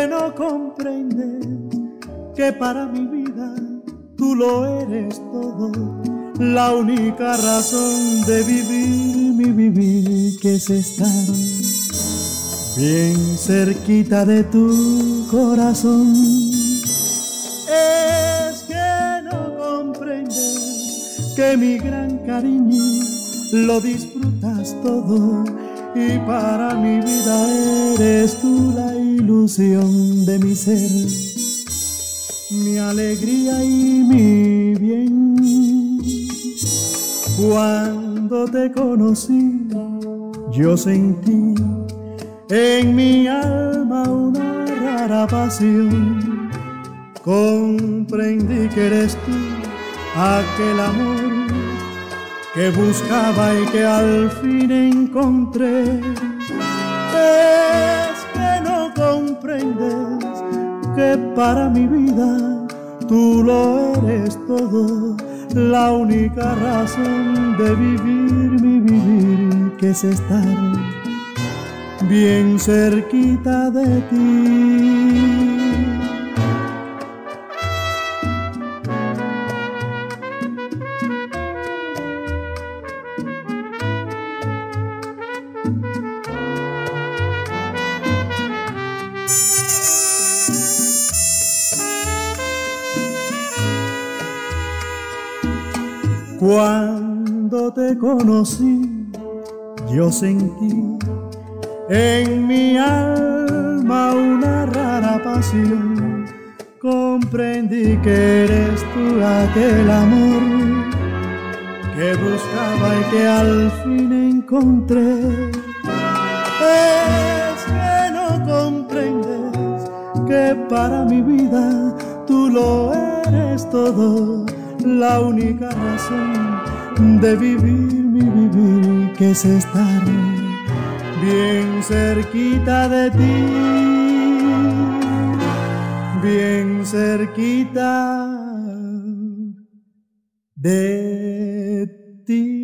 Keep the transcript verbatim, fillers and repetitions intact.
que no comprendes que para mi vida tú lo eres todo, la única razón de vivir mi vivir, que es estar bien cerquita de tu corazón. Es que no comprendes que mi gran cariño lo disfrutas todo, y para mi vida eres tú la ilusión de mi ser, mi alegría y mi bien. Cuando te conocí, yo sentí en mi alma una rara pasión. Comprendí que eres tú aquel amor que buscaba y que al fin encontré. Es que no comprendes que para mi vida tú lo eres todo, la única razón de vivir mi vivir, que es estar bien cerquita de ti. Cuando te conocí, yo sentí en mi alma una rara pasión. Comprendí que eres tú aquel amor que buscaba y que al fin encontré. Es que no comprendes que para mi vida tú lo eres todo, la única razón de vivir mi vivir, que es estar bien cerquita de ti, bien cerquita de ti.